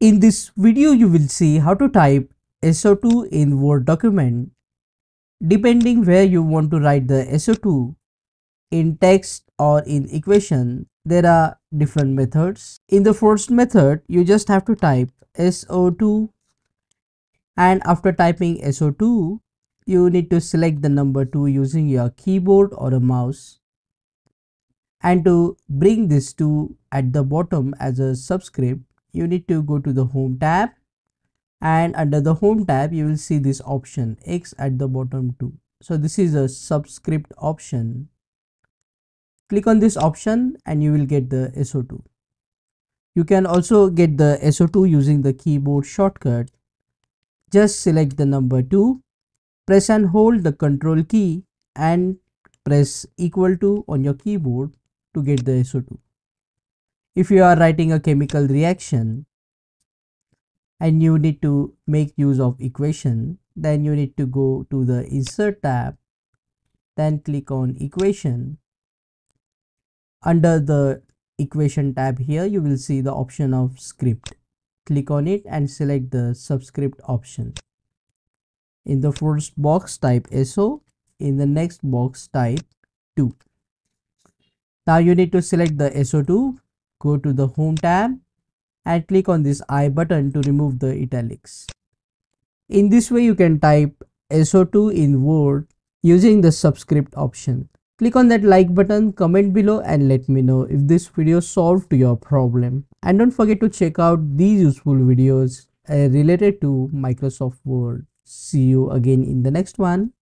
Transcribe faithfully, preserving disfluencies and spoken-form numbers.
In this video, you will see how to type S O two in Word document. Depending where you want to write the S O two, in text or in equation, there are different methods. In the first method, you just have to type S O two, and after typing S O two, you need to select the number two using your keyboard or a mouse, and to bring this two at the bottom as a subscript, you need to go to the Home tab, and under the Home tab you will see this option X at the bottom too. So this is a subscript option. Click on this option and you will get the S O two. You can also get the S O two using the keyboard shortcut. Just select the number two, press and hold the control key and press equal to on your keyboard to get the S O two. If you are writing a chemical reaction and you need to make use of equation, then you need to go to the Insert tab, then click on Equation. Under the Equation tab here, you will see the option of Script. Click on it and select the Subscript option. In the first box type S O, in the next box type two. Now you need to select the S O two, go to the Home tab, and click on this I button to remove the italics. In this way you can type S O two in Word using the subscript option. Click on that like button, comment below and let me know if this video solved your problem. And don't forget to check out these useful videos related to Microsoft Word. See you again in the next one.